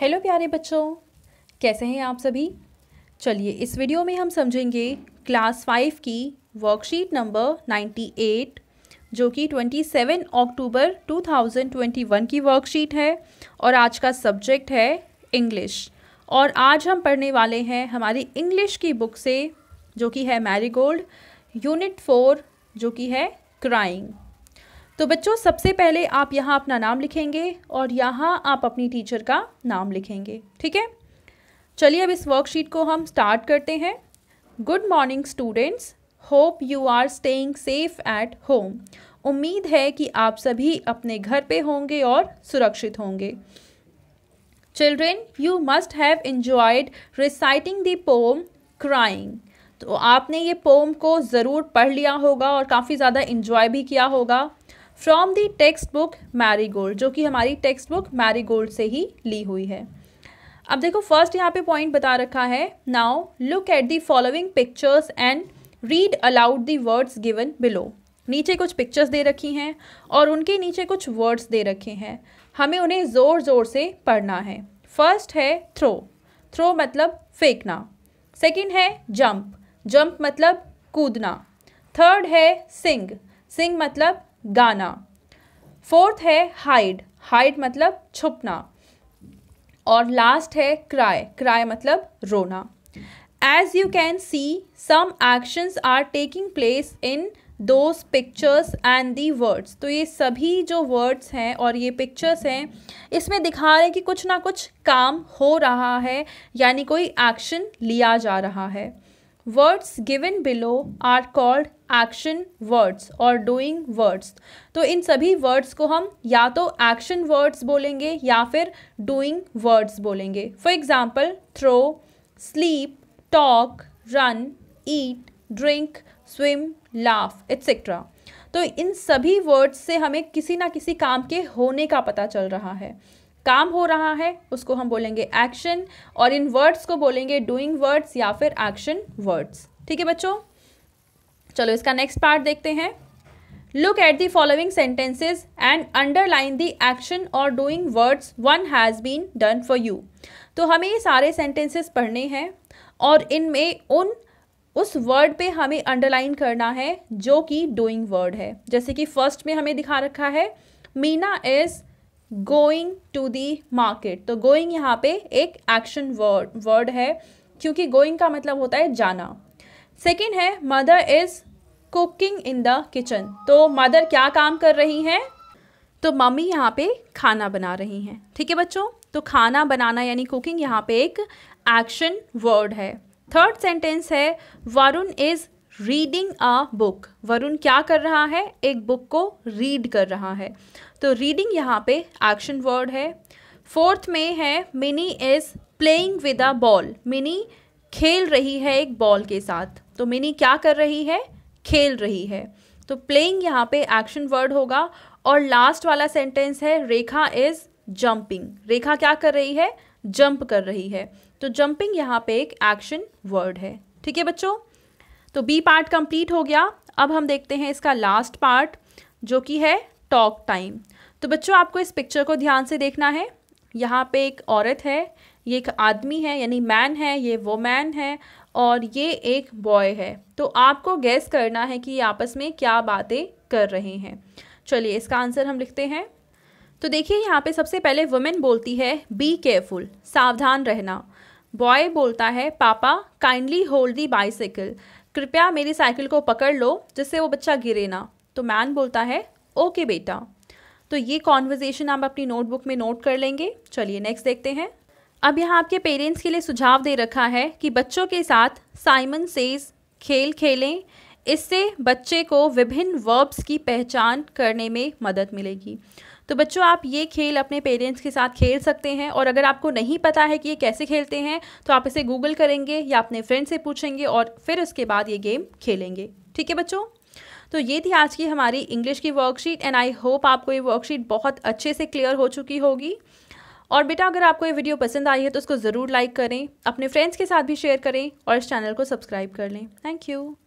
Hello प्यारे बच्चों, कैसे हैं आप सभी। चलिए इस वीडियो में हम समझेंगे क्लास 5 की वर्कशीट नंबर 98 जो कि 27 अक्टूबर 2021 की वर्कशीट है और आज का सब्जेक्ट है इंग्लिश। और आज हम पढ़ने वाले हैं हमारी इंग्लिश की बुक से जो कि है मैरीगोल्ड, यूनिट 4 जो कि है क्राइंग। तो बच्चों सबसे पहले आप यहाँ अपना नाम लिखेंगे और यहाँ आप अपनी टीचर का नाम लिखेंगे, ठीक है। चलिए अब इस वर्कशीट को हम स्टार्ट करते हैं। Good morning students, hope you are staying safe at home. उम्मीद है कि आप सभी अपने घर पे होंगे और सुरक्षित होंगे। Children, you must have enjoyed reciting the poem crying. तो आपने ये पोएम को ज़रूर पढ़ लिया होगा और काफ़ी ज़्यादा एंजॉय भी किया होगा। From the text book Marigold, जो कि हमारी टेक्स्ट बुक मैरीगोल्ड से ही ली हुई है। अब देखो फर्स्ट यहाँ पे पॉइंट बता रखा है, now look at the following pictures and read aloud the words given below. नीचे कुछ पिक्चर्स दे रखी हैं और उनके नीचे कुछ वर्ड्स दे रखे हैं, हमें उन्हें ज़ोर ज़ोर से पढ़ना है। फर्स्ट है थ्रो, थ्रो मतलब फेंकना। सेकेंड है जंप, जंप मतलब कूदना। थर्ड है सिंग, सिंग मतलब गाना। फोर्थ है हाइड, हाइड मतलब छुपना। और लास्ट है क्राई, क्राई मतलब रोना। As you can see some actions are taking place in those pictures and the words. तो ये सभी जो वर्ड्स हैं और ये पिक्चर्स हैं, इसमें दिखा रहे हैं कि कुछ ना कुछ काम हो रहा है, यानी कोई एक्शन लिया जा रहा है। Words given below are called action words और डूइंग वर्ड्स। तो इन सभी वर्ड्स को हम या तो एक्शन वर्ड्स बोलेंगे या फिर डूइंग वर्ड्स बोलेंगे। For example throw, sleep, talk, run, eat, drink, swim, laugh etcetera. तो इन सभी वर्ड्स से हमें किसी ना किसी काम के होने का पता चल रहा है, काम हो रहा है, उसको हम बोलेंगे एक्शन और इन वर्ड्स को बोलेंगे डूइंग वर्ड्स या फिर एक्शन वर्ड्स, ठीक है बच्चों। चलो इसका नेक्स्ट पार्ट देखते हैं। Look at the following sentences and underline the action और doing words one has been done for you. तो हमें ये सारे सेंटेंसेस पढ़ने हैं और इनमें उस वर्ड पे हमें अंडरलाइन करना है जो कि डूइंग वर्ड है। जैसे कि फर्स्ट में हमें दिखा रखा है Meena is going to the market. तो गोइंग यहाँ पे एक एक्शन वर्ड है क्योंकि गोइंग का मतलब होता है जाना। सेकेंड है mother is cooking in the kitchen. तो मदर क्या काम कर रही हैं, तो मम्मी यहाँ पे खाना बना रही हैं, ठीक है बच्चों। तो खाना बनाना यानी कुकिंग यहाँ पे एक एक्शन वर्ड है। थर्ड सेंटेंस है Varun is reading a book. Varun क्या कर रहा है, एक बुक को रीड कर रहा है, तो रीडिंग यहाँ पे एक्शन वर्ड है। फोर्थ में है Mini is playing with a ball. Mini खेल रही है एक बॉल के साथ, तो मिनी क्या कर रही है, खेल रही है, तो प्लेइंग यहाँ पे एक्शन वर्ड होगा। और लास्ट वाला सेंटेंस है रेखा इज़ जंपिंग। रेखा क्या कर रही है, जंप कर रही है, तो जंपिंग यहाँ पे एक एक्शन वर्ड है, ठीक है बच्चों। तो बी पार्ट कंप्लीट हो गया। अब हम देखते हैं इसका लास्ट पार्ट जो कि है टॉक टाइम। तो बच्चों आपको इस पिक्चर को ध्यान से देखना है। यहाँ पे एक औरत है, ये एक आदमी है यानी मैन है, ये वोमैन है और ये एक बॉय है। तो आपको गेस करना है कि ये आपस में क्या बातें कर रहे हैं। चलिए इसका आंसर हम लिखते हैं। तो देखिए यहाँ पे सबसे पहले वुमेन बोलती है बी केयरफुल, सावधान रहना। बॉय बोलता है पापा काइंडली होल्ड दी बाइसिकल, कृपया मेरी साइकिल को पकड़ लो जिससे वो बच्चा गिरे ना। तो मैन बोलता है ओके बेटा। तो ये कॉन्वर्जेसन आप अपनी नोटबुक में नोट कर लेंगे। चलिए नेक्स्ट देखते हैं। अब यहाँ आपके पेरेंट्स के लिए सुझाव दे रखा है कि बच्चों के साथ साइमन सेज खेल खेलें, इससे बच्चे को विभिन्न वर्ब्स की पहचान करने में मदद मिलेगी। तो बच्चों आप ये खेल अपने पेरेंट्स के साथ खेल सकते हैं और अगर आपको नहीं पता है कि ये कैसे खेलते हैं तो आप इसे गूगल करेंगे या अपने फ्रेंड से पूछेंगे और फिर उसके बाद ये गेम खेलेंगे, ठीक है बच्चों। तो ये थी आज की हमारी इंग्लिश की वर्कशीट एंड आई होप आपको ये वर्कशीट बहुत अच्छे से क्लियर हो चुकी होगी। और बेटा अगर आपको ये वीडियो पसंद आई है तो उसको ज़रूर लाइक करें, अपने फ्रेंड्स के साथ भी शेयर करें और इस चैनल को सब्सक्राइब कर लें। Thank you.